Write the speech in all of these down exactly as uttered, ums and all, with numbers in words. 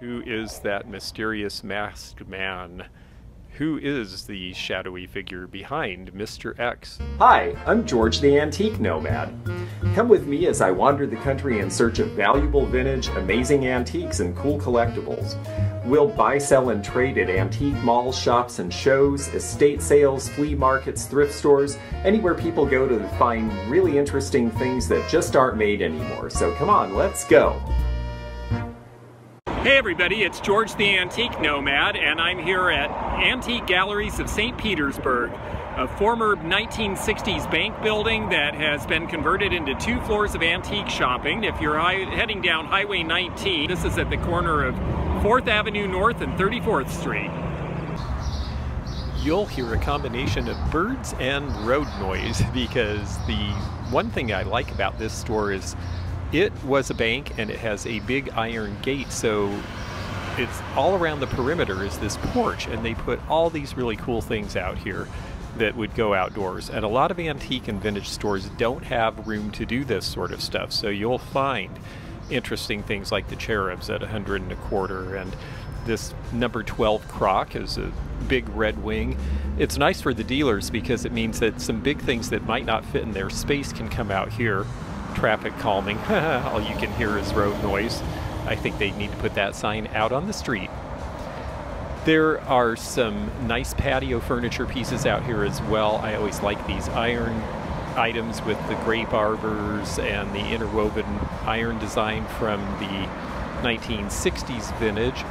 Who is that mysterious masked man? Who is the shadowy figure behind Mister X? Hi, I'm George the Antique Nomad. Come with me as I wander the country in search of valuable vintage, amazing antiques, and cool collectibles. We'll buy, sell, and trade at antique malls, shops, and shows, estate sales, flea markets, thrift stores, anywhere people go to find really interesting things that just aren't made anymore. So come on, let's go. Hey everybody, it's George the Antique Nomad, and I'm here at Antique Galleries of Saint Petersburg, a former nineteen sixties bank building that has been converted into two floors of antique shopping. If you're heading down Highway nineteen, this is at the corner of fourth Avenue North and thirty-fourth Street. You'll hear a combination of birds and road noise, because the one thing I like about this store is it was a bank and it has a big iron gate, so it's all around the perimeter is this porch, and they put all these really cool things out here that would go outdoors. And a lot of antique and vintage stores don't have room to do this sort of stuff, so you'll find interesting things like the cherubs at a hundred and a quarter, and this number twelve croc is a big red wing. It's nice for the dealers because it means that some big things that might not fit in their space can come out here. Traffic calming. All you can hear is road noise. I think they need to put that sign out on the street. There are some nice patio furniture pieces out here as well. I always like these iron items with the grape arbors and the interwoven iron design from the nineteen sixties vintage.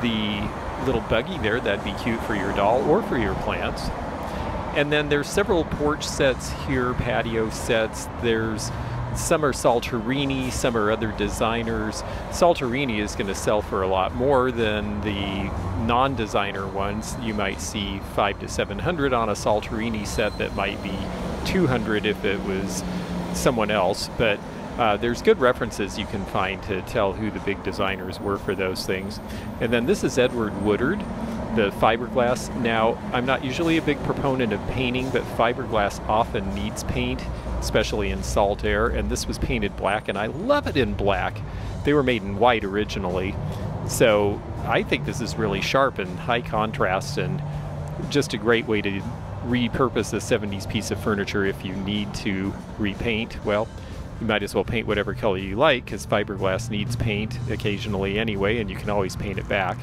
The little buggy there, that'd be cute for your doll or for your plants. And then there's several porch sets here, patio sets. There's some are Salterini, some are other designers. Salterini is going to sell for a lot more than the non-designer ones. You might see five to seven hundred on a Salterini set that might be two hundred if it was someone else. But uh, there's good references you can find to tell who the big designers were for those things. And then this is Edward Woodard, the fiberglass. Now, I'm not usually a big proponent of painting, but fiberglass often needs paint, especially in salt air, and this was painted black, and I love it in black. They were made in white originally, so I think this is really sharp and high contrast, and just a great way to repurpose a seventies piece of furniture. If you need to repaint, well, you might as well paint whatever color you like, because fiberglass needs paint occasionally anyway, and you can always paint it back.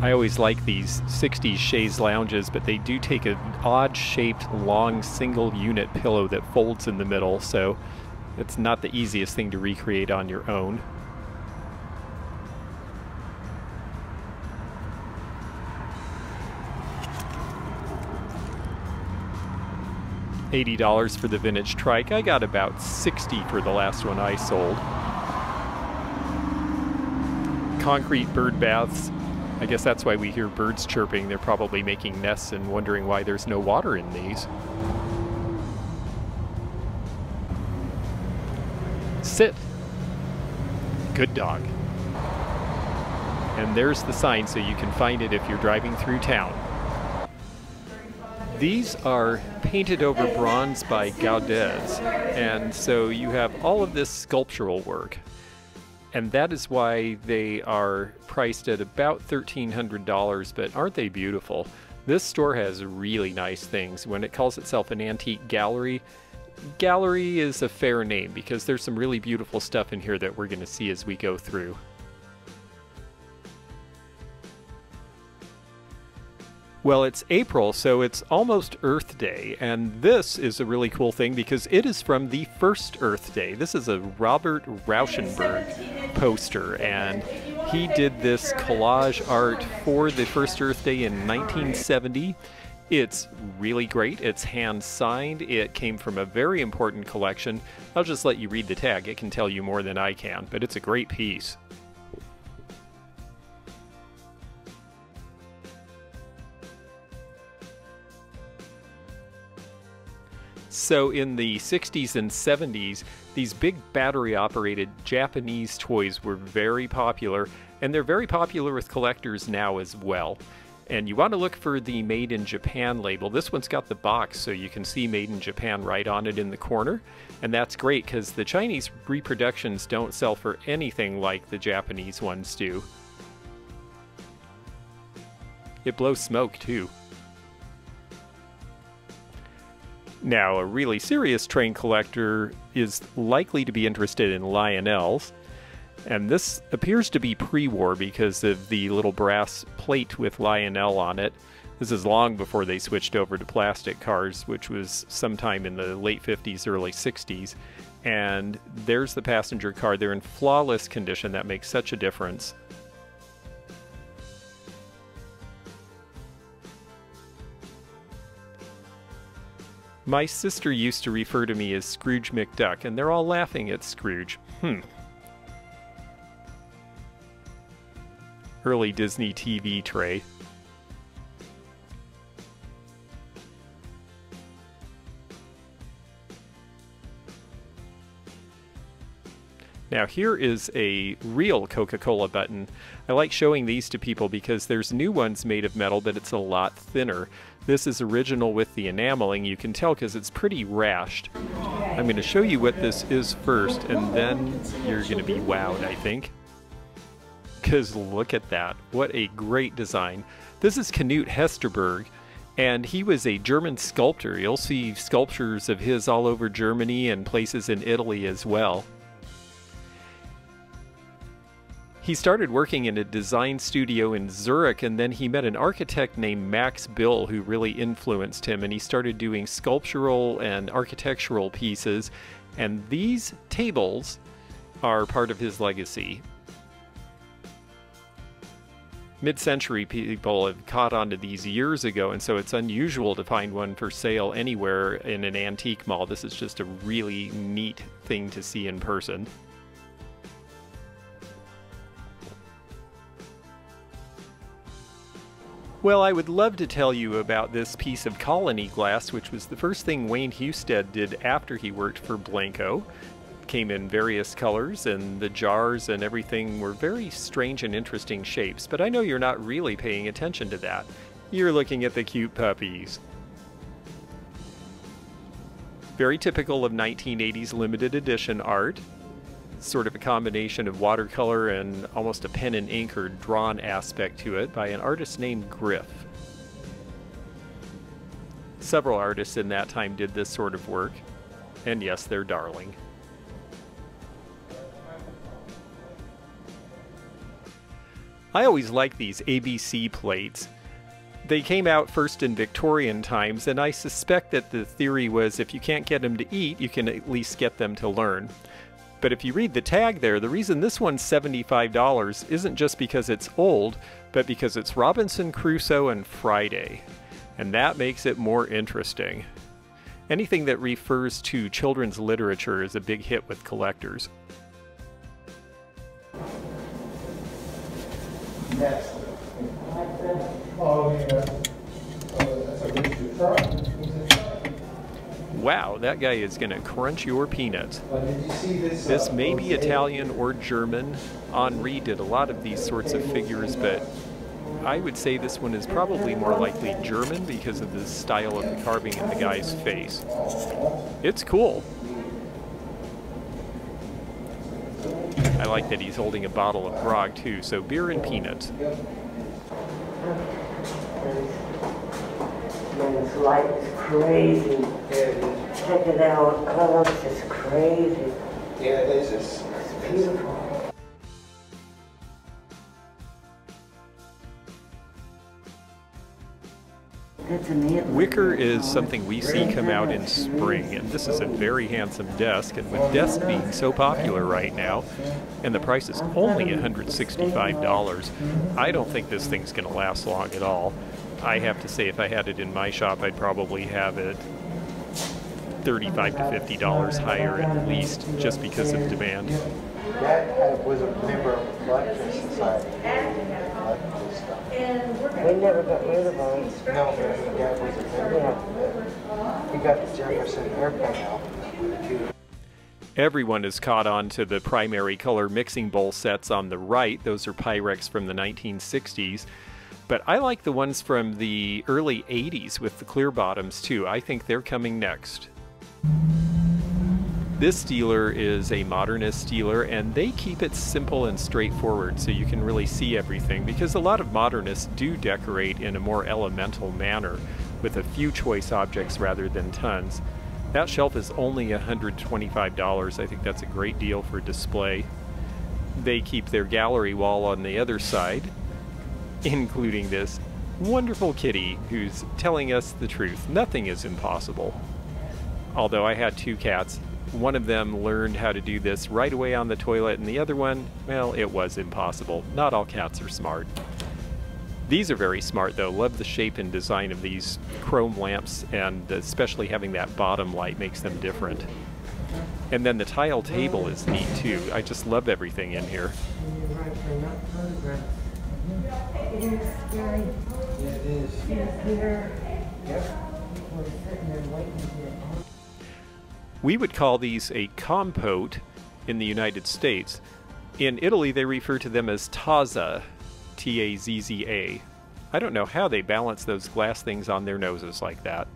I always like these sixties chaise lounges, but they do take an odd-shaped, long, single-unit pillow that folds in the middle, so it's not the easiest thing to recreate on your own. eighty dollars for the vintage trike. I got about sixty dollars for the last one I sold. Concrete bird baths. I guess that's why we hear birds chirping. They're probably making nests and wondering why there's no water in these. Sit. Good dog. And there's the sign, so you can find it if you're driving through town. These are painted over bronze by Gaudez, and so you have all of this sculptural work. And that is why they are priced at about thirteen hundred dollars, but aren't they beautiful? This store has really nice things. When it calls itself an antique gallery, gallery is a fair name, because there's some really beautiful stuff in here that we're going to see as we go through. Well, it's April, so it's almost Earth Day, and this is a really cool thing because it is from the first Earth Day. This is a Robert Rauschenberg poster, and he did this collage art for the first Earth Day in nineteen seventy. It's really great. It's hand-signed. It came from a very important collection. I'll just let you read the tag. It can tell you more than I can, but it's a great piece. So in the sixties and seventies, these big battery-operated Japanese toys were very popular, and they're very popular with collectors now as well. And you want to look for the Made in Japan label. This one's got the box, so you can see Made in Japan right on it in the corner. And that's great, because the Chinese reproductions don't sell for anything like the Japanese ones do. It blows smoke, too. Now, a really serious train collector is likely to be interested in Lionel's. And this appears to be pre-war because of the little brass plate with Lionel on it. This is long before they switched over to plastic cars, which was sometime in the late fifties, early sixties. And there's the passenger car. They're in flawless condition. That makes such a difference. My sister used to refer to me as Scrooge McDuck, and they're all laughing at Scrooge. Hmm. Early Disney T V tray. Now here is a real Coca-Cola button. I like showing these to people because there's new ones made of metal, but it's a lot thinner. This is original with the enameling. You can tell because it's pretty rashed. I'm going to show you what this is first, and then you're going to be wowed, I think. Because look at that. What a great design. This is Knut Hesterberg, and he was a German sculptor. You'll see sculptures of his all over Germany and places in Italy as well. He started working in a design studio in Zurich, and then he met an architect named Max Bill who really influenced him, and he started doing sculptural and architectural pieces, and these tables are part of his legacy. Mid-century people have caught onto these years ago, and so it's unusual to find one for sale anywhere in an antique mall. This is just a really neat thing to see in person. Well, I would love to tell you about this piece of Colony glass, which was the first thing Wayne Husted did after he worked for Blanco. Came in various colors, and the jars and everything were very strange and interesting shapes, but I know you're not really paying attention to that. You're looking at the cute puppies. Very typical of nineteen eighties limited edition art. Sort of a combination of watercolor and almost a pen and ink or drawn aspect to it by an artist named Griff. Several artists in that time did this sort of work, and yes, they're darling. I always like these A B C plates. They came out first in Victorian times, and I suspect that the theory was if you can't get them to eat, you can at least get them to learn. But if you read the tag there, the reason this one's seventy-five dollars isn't just because it's old, but because it's Robinson Crusoe and Friday. And that makes it more interesting. Anything that refers to children's literature is a big hit with collectors. Next. Wow, that guy is going to crunch your peanuts. This may be Italian or German. Henri did a lot of these sorts of figures, but I would say this one is probably more likely German because of the style of the carving in the guy's face. It's cool. I like that he's holding a bottle of grog too, so beer and peanuts. This light is crazy. Check it out, colors is crazy. Yeah, it is. It's beautiful. Good to meet you. Wicker is something we see come out in spring, and this is a very handsome desk, and with desks being so popular right now, and the price is only one hundred sixty-five dollars, I don't think this thing's going to last long at all. I have to say, if I had it in my shop, I'd probably have it thirty-five to fifty dollars higher at least, just because of demand. That was a member of the Collectors Society. They never got rid of ours. No, my dad was a member of it. He got the Jefferson haircut out. Everyone has caught on to the primary color mixing bowl sets on the right. Those are Pyrex from the nineteen sixties. But I like the ones from the early eighties with the clear bottoms too. I think they're coming next. This dealer is a modernist dealer, and they keep it simple and straightforward so you can really see everything, because a lot of modernists do decorate in a more elemental manner with a few choice objects rather than tons. That shelf is only one hundred twenty-five dollars. I think that's a great deal for display. They keep their gallery wall on the other side, including this wonderful kitty who's telling us the truth. Nothing is impossible. Although I had two cats. One of them learned how to do this right away on the toilet, and the other one, well, it was impossible. Not all cats are smart. These are very smart, though. Love the shape and design of these chrome lamps, and especially having that bottom light makes them different. And then the tile table is neat, too. I just love everything in here. We would call these a compote in the United States. In Italy, they refer to them as tazza, T A Z Z A. I don't know how they balance those glass things on their noses like that.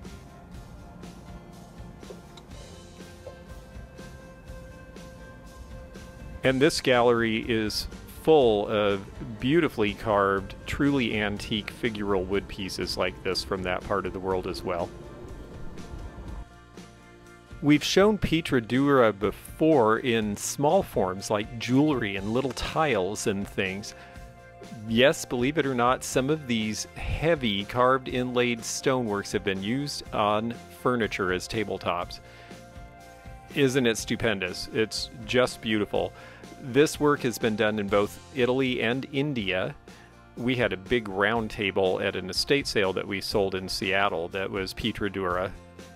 And this gallery is full of beautifully carved, truly antique figural wood pieces like this from that part of the world as well. We've shown Pietra Dura before in small forms like jewelry and little tiles and things. Yes, believe it or not, some of these heavy carved inlaid stoneworks have been used on furniture as tabletops. Isn't it stupendous? It's just beautiful. This work has been done in both Italy and India. We had a big round table at an estate sale that we sold in Seattle that was Pietra Dura.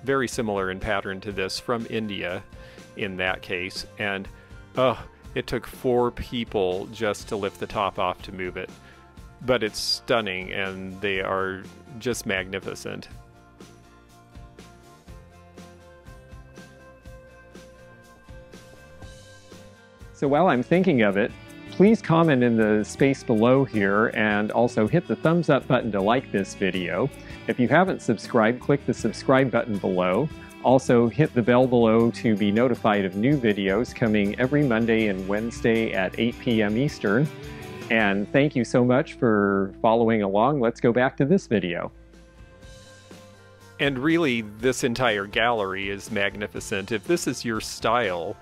Very similar in pattern to this from India in that case, and oh, it took four people just to lift the top off to move it. But it's stunning, and they are just magnificent. So while I'm thinking of it, please comment in the space below here, and also hit the thumbs up button to like this video. If you haven't subscribed, click the subscribe button below. Also hit the bell below to be notified of new videos coming every Monday and Wednesday at eight P M Eastern. And thank you so much for following along. Let's go back to this video. And really, this entire gallery is magnificent. If this is your style,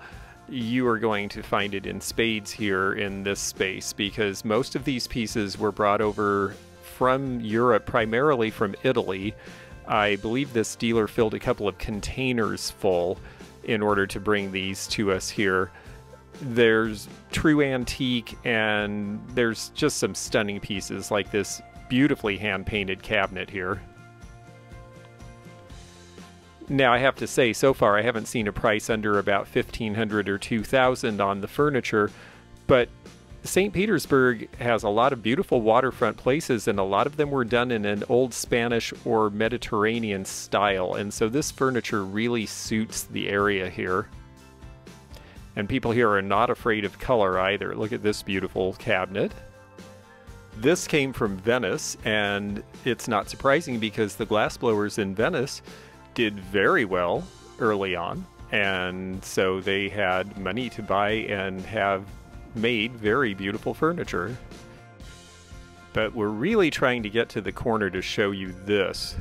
you are going to find it in spades here in this space, because most of these pieces were brought over from Europe, primarily from Italy. I believe this dealer filled a couple of containers full in order to bring these to us here. There's true antique, and there's just some stunning pieces like this beautifully hand-painted cabinet here. Now, I have to say, so far I haven't seen a price under about fifteen hundred dollars or two thousand dollars on the furniture, but Saint Petersburg has a lot of beautiful waterfront places, and a lot of them were done in an old Spanish or Mediterranean style, and so this furniture really suits the area here. And people here are not afraid of color either. Look at this beautiful cabinet. This came from Venice, and it's not surprising because the glassblowers in Venice did very well early on, and so they had money to buy and have made very beautiful furniture. But we're really trying to get to the corner to show you this.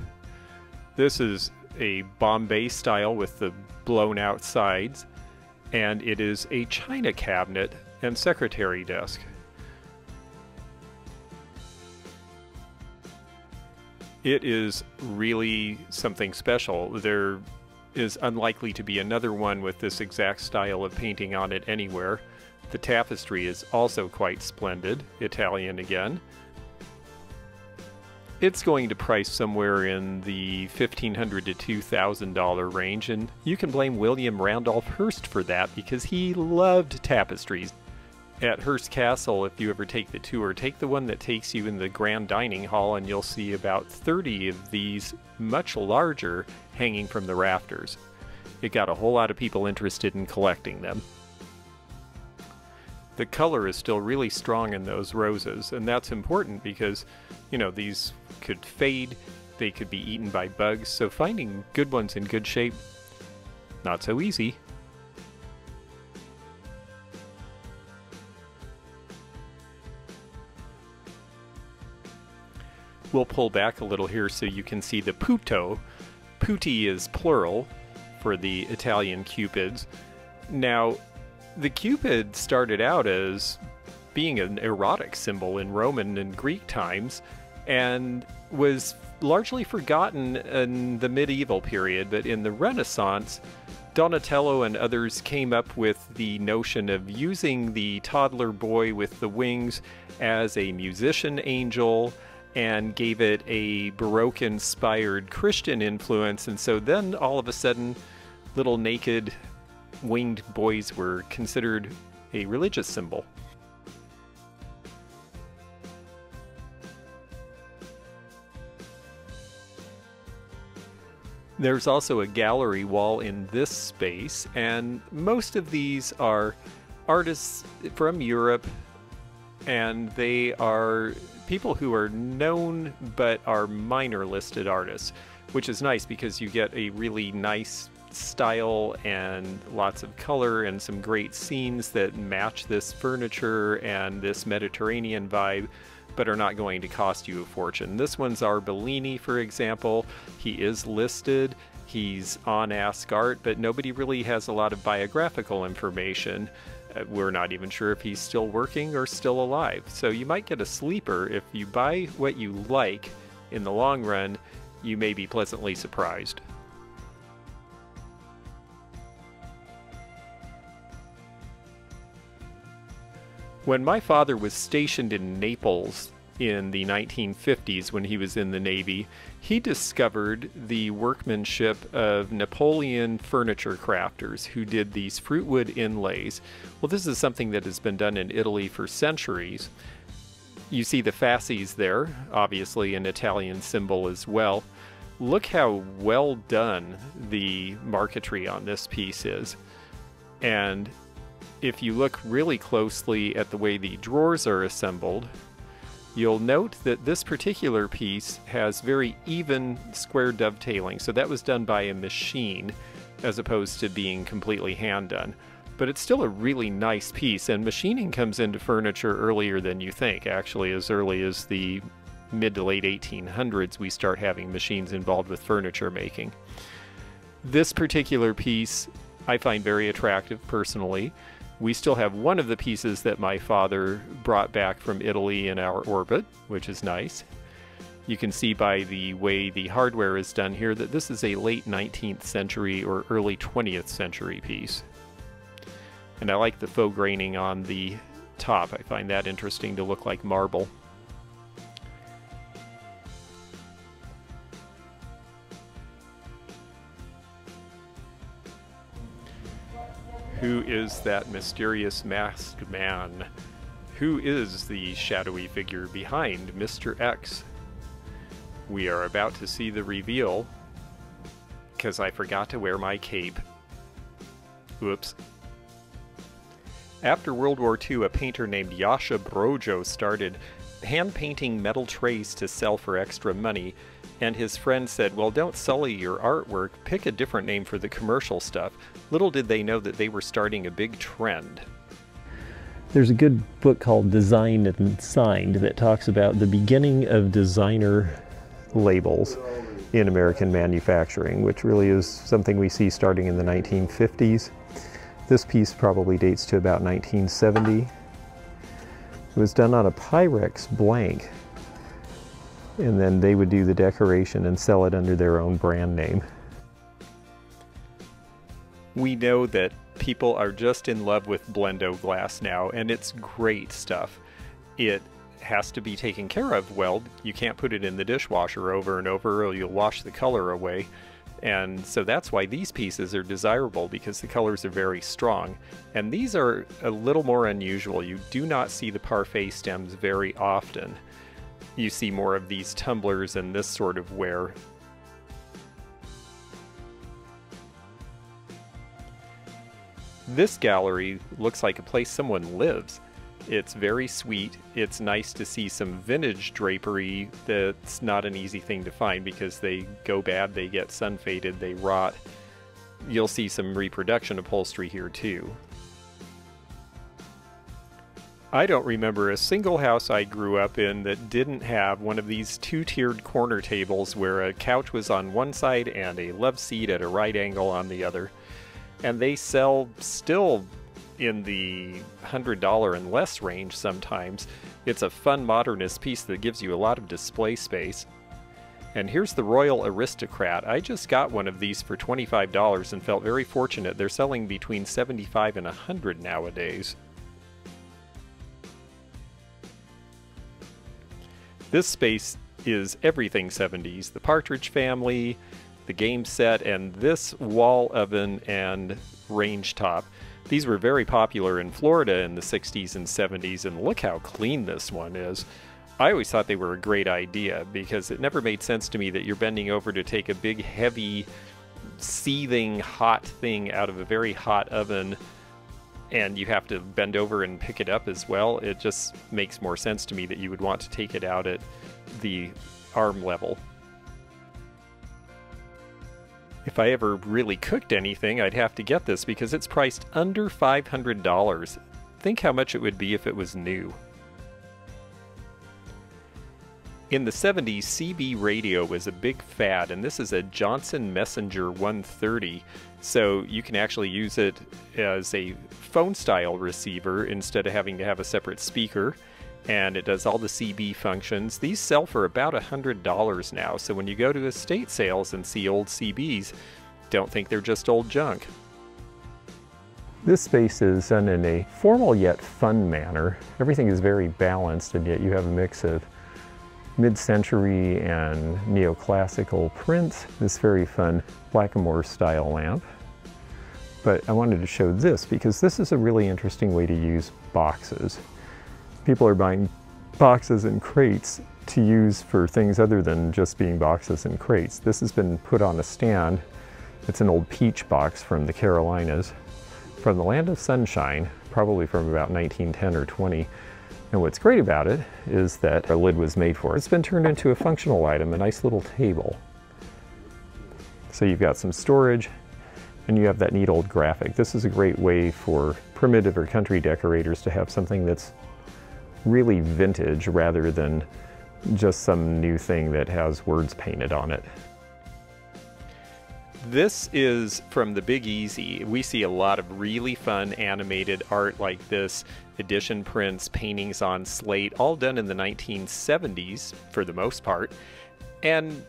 This is a Bombay style with the blown out sides, and it is a china cabinet and secretary desk. It is really something special. There is unlikely to be another one with this exact style of painting on it anywhere. The tapestry is also quite splendid, Italian again. It's going to price somewhere in the fifteen hundred dollars to two thousand dollars range, and you can blame William Randolph Hearst for that because he loved tapestries. At Hearst Castle, if you ever take the tour, take the one that takes you in the grand dining hall, and you'll see about thirty of these, much larger, hanging from the rafters. It got a whole lot of people interested in collecting them. the color is still really strong in those roses, and that's important because, you know, these could fade, they could be eaten by bugs, so finding good ones in good shape, not so easy. We'll pull back a little here so you can see the putto. Putti is plural for the Italian cupids. Now, the cupid started out as being an erotic symbol in Roman and Greek times and was largely forgotten in the medieval period, but in the Renaissance, Donatello and others came up with the notion of using the toddler boy with the wings as a musician angel, and gave it a Baroque-inspired Christian influence, and so then all of a sudden little naked winged boys were considered a religious symbol. There's also a gallery wall in this space, and most of these are artists from Europe, and they are people who are known but are minor listed artists, which is nice because you get a really nice style and lots of color and some great scenes that match this furniture and this Mediterranean vibe, but are not going to cost you a fortune. This one's Arbellini, for example. He is listed. He's on Ask Art, but nobody really has a lot of biographical information. We're not even sure if he's still working or still alive. So you might get a sleeper. If you buy what you like in the long run, you may be pleasantly surprised. When my father was stationed in Naples in the nineteen fifties, when he was in the Navy, he discovered the workmanship of Napoleon furniture crafters who did these fruitwood inlays. Well, this is something that has been done in Italy for centuries. You see the fasces there, obviously an Italian symbol as well. Look how well done the marquetry on this piece is. And if you look really closely at the way the drawers are assembled, you'll note that this particular piece has very even square dovetailing, so that was done by a machine as opposed to being completely hand done. But it's still a really nice piece, and machining comes into furniture earlier than you think. Actually, as early as the mid to late eighteen hundreds, we start having machines involved with furniture making. This particular piece I find very attractive personally. We still have one of the pieces that my father brought back from Italy in our orbit, which is nice. You can see by the way the hardware is done here that this is a late nineteenth century or early twentieth century piece. And I like the faux graining on the top. I find that interesting to look like marble. Who is that mysterious masked man? Who is the shadowy figure behind Mister X? We are about to see the reveal, because I forgot to wear my cape. Whoops. After World War Two, a painter named Jascha Brodjo started hand-painting metal trays to sell for extra money, and his friend said, well, don't sully your artwork, pick a different name for the commercial stuff. Little did they know that they were starting a big trend. There's a good book called Designed and Signed that talks about the beginning of designer labels in American manufacturing, which really is something we see starting in the nineteen fifties. This piece probably dates to about nineteen seventy. It was done on a Pyrex blank, and then they would do the decoration and sell it under their own brand name. We know that people are just in love with Blendo glass now, and it's great stuff. It has to be taken care of well. You can't put it in the dishwasher over and over, or you'll wash the color away. And so that's why these pieces are desirable, because the colors are very strong. And these are a little more unusual. You do not see the parfait stems very often. You see more of these tumblers and this sort of wear. This gallery looks like a place someone lives. It's very sweet. It's nice to see some vintage drapery that's not an easy thing to find because they go bad, they get sun faded, they rot. You'll see some reproduction upholstery here too. I don't remember a single house I grew up in that didn't have one of these two-tiered corner tables where a couch was on one side and a love seat at a right angle on the other. And they sell still in the one hundred dollars and less range sometimes. It's a fun modernist piece that gives you a lot of display space. And here's the Royal Aristocrat. I just got one of these for twenty-five dollars and felt very fortunate. They're selling between seventy-five dollars and one hundred dollars nowadays. This space is everything seventies, the Partridge Family, the game set, and this wall oven and range top. These were very popular in Florida in the sixties and seventies, and look how clean this one is. I always thought they were a great idea because it never made sense to me that you're bending over to take a big, heavy, seething, hot thing out of a very hot oven and you have to bend over and pick it up as well. It just makes more sense to me that you would want to take it out at the arm level. If I ever really cooked anything, I'd have to get this because it's priced under five hundred dollars. Think how much it would be if it was new. In the seventies, C B radio was a big fad, and this is a Johnson Messenger one thirty, so you can actually use it as a phone-style receiver instead of having to have a separate speaker, and it does all the C B functions. These sell for about one hundred dollars now, so when you go to estate sales and see old C Bs, don't think they're just old junk. This space is done in a formal yet fun manner. Everything is very balanced, and yet you have a mix of mid-century and neoclassical prints, this very fun blackamoor style lamp. But I wanted to show this because this is a really interesting way to use boxes. People are buying boxes and crates to use for things other than just being boxes and crates. This has been put on a stand. It's an old peach box from the Carolinas, from the land of sunshine, probably from about nineteen ten or twenty. And what's great about it is that a lid was made for it. It's been turned into a functional item, a nice little table. So you've got some storage and you have that neat old graphic. This is a great way for primitive or country decorators to have something that's really vintage rather than just some new thing that has words painted on it. This is from the Big Easy. We see a lot of really fun animated art like this, edition prints, paintings on slate, all done in the nineteen seventies for the most part. And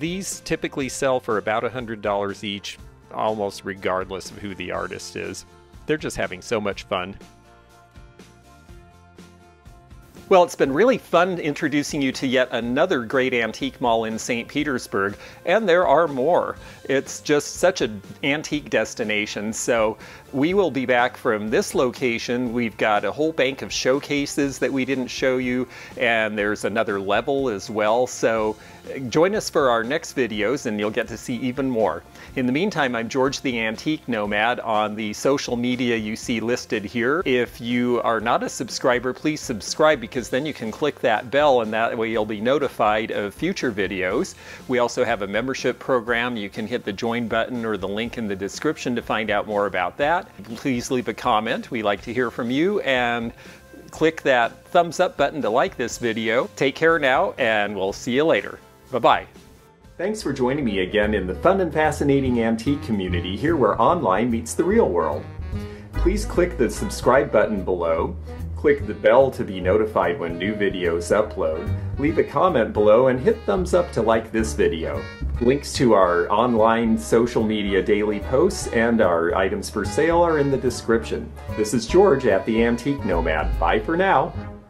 these typically sell for about one hundred dollars each, almost regardless of who the artist is. They're just having so much fun. Well, it's been really fun introducing you to yet another great antique mall in Saint Petersburg, and there are more. It's just such an antique destination, so we will be back from this location. We've got a whole bank of showcases that we didn't show you, and there's another level as well, so join us for our next videos and you'll get to see even more. In the meantime, I'm George the Antique Nomad on the social media you see listed here. If you are not a subscriber, please subscribe because then you can click that bell and that way you'll be notified of future videos. We also have a membership program. You can hit the join button or the link in the description to find out more about that. Please leave a comment. We like to hear from you, and click that thumbs up button to like this video. Take care now and we'll see you later. Bye-bye. Thanks for joining me again in the fun and fascinating antique community here where online meets the real world. Please click the subscribe button below, click the bell to be notified when new videos upload, leave a comment below, and hit thumbs up to like this video. Links to our online social media daily posts and our items for sale are in the description. This is George at the Antique Nomad. Bye for now.